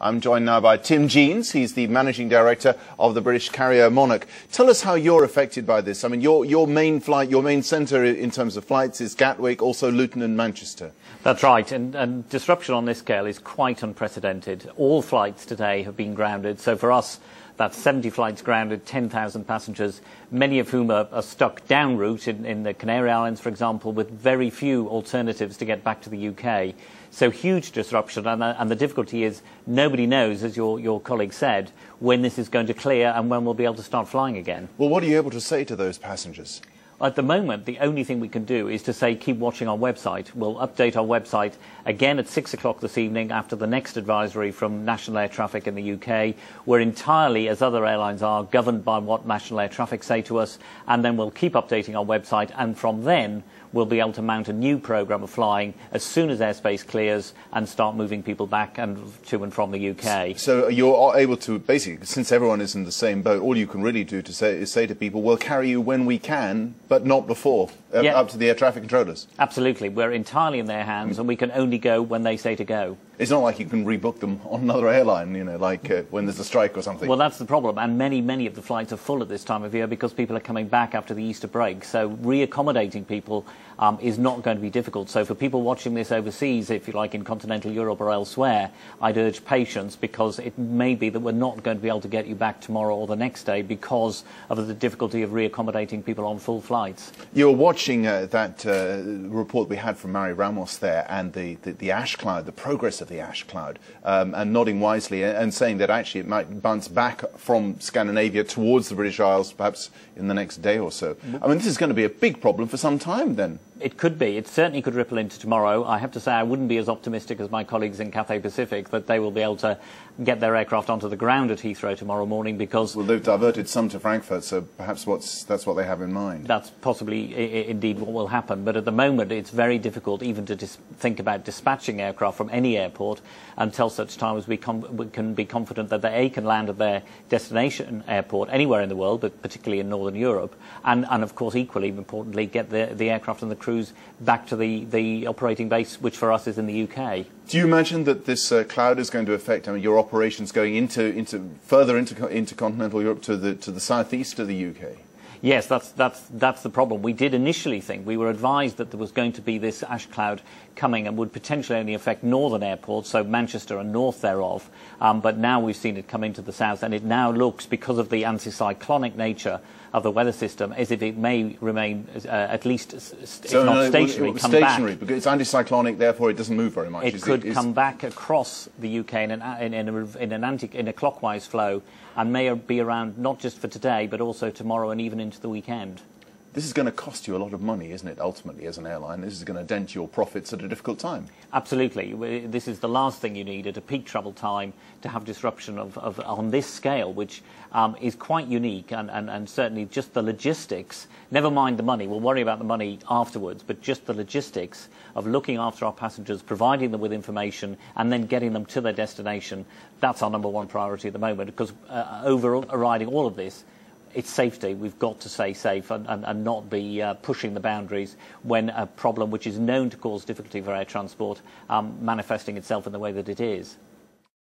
I'm joined now by Tim Jeans. He's the managing director of the British carrier Monarch. Tell us how you're affected by this. I mean, your main flight, your main centre in terms of flights is Gatwick, also Luton and Manchester. That's right, and disruption on this scale is quite unprecedented. All flights today have been grounded, so for us that's 70 flights grounded, 10,000 passengers, many of whom are stuck down route in the Canary Islands, for example, with very few alternatives to get back to the UK. So huge disruption, and the difficulty is nobody knows, as your colleague said, when this is going to clear and when we'll be able to start flying again. Well, what are you able to say to those passengers? At the moment, the only thing we can do is to say keep watching our website. We'll update our website again at 6 o'clock this evening after the next advisory from National Air Traffic in the UK. We're entirely, as other airlines are, governed by what National Air Traffic say to us, and then we'll keep updating our website, and from then we'll be able to mount a new programme of flying as soon as airspace clears and start moving people back and to and from the UK. So you're able to, basically, since everyone is in the same boat, all you can really do to say, is say to people, we'll carry you when we can, but not before, yeah. Up to the air traffic controllers. Absolutely. We're entirely in their hands, and we can only go when they say to go. It's not like you can rebook them on another airline, you know, like when there's a strike or something. Well, that's the problem, and many of the flights are full at this time of year because people are coming back after the Easter break, so reaccommodating people is not going to be difficult. So for people watching this overseas, if you like, in continental Europe or elsewhere, I'd urge patience, because it may be that we're not going to be able to get you back tomorrow or the next day because of the difficulty of reaccommodating people on full flights. You were watching that report we had from Mary Ramos there, and the ash cloud, the progress of the ash cloud, and nodding wisely and saying that actually it might bounce back from Scandinavia towards the British Isles perhaps in the next day or so. I mean, this is going to be a big problem for some time then. It could be. It certainly could ripple into tomorrow. I have to say I wouldn't be as optimistic as my colleagues in Cathay Pacific that they will be able to get their aircraft onto the ground at Heathrow tomorrow morning, because... Well, they've diverted some to Frankfurt, so perhaps that's what they have in mind. That's possibly indeed what will happen. But at the moment, it's very difficult even to think about dispatching aircraft from any airport until such time as we can be confident that they can land at their destination airport anywhere in the world, but particularly in Northern Europe, and of course, equally importantly, get the aircraft and the crew back to the operating base, which for us is in the UK. Do you imagine that this cloud is going to affect, I mean, your operations going further into continental Europe, to the southeast of the UK? Yes, that's the problem. We did initially think, we were advised that there was going to be this ash cloud coming and would potentially only affect northern airports, so Manchester and north thereof, but now we've seen it come into the south, and it now looks, because of the anticyclonic nature of the weather system, as if it may remain at least, if not stationary, come back. Because it's anticyclonic, therefore it doesn't move very much. It could come back across the UK in a clockwise flow, and may be around not just for today, but also tomorrow and even into the weekend. This is going to cost you a lot of money, isn't it, ultimately, as an airline? This is going to dent your profits at a difficult time. Absolutely. This is the last thing you need at a peak travel time, to have disruption on this scale, which is quite unique, and certainly just the logistics, never mind the money, we'll worry about the money afterwards, but just the logistics of looking after our passengers, providing them with information, and then getting them to their destination, that's our number one priority at the moment, because overriding all of this, it's safety. We've got to stay safe and not be pushing the boundaries when a problem which is known to cause difficulty for air transport manifesting itself in the way that it is.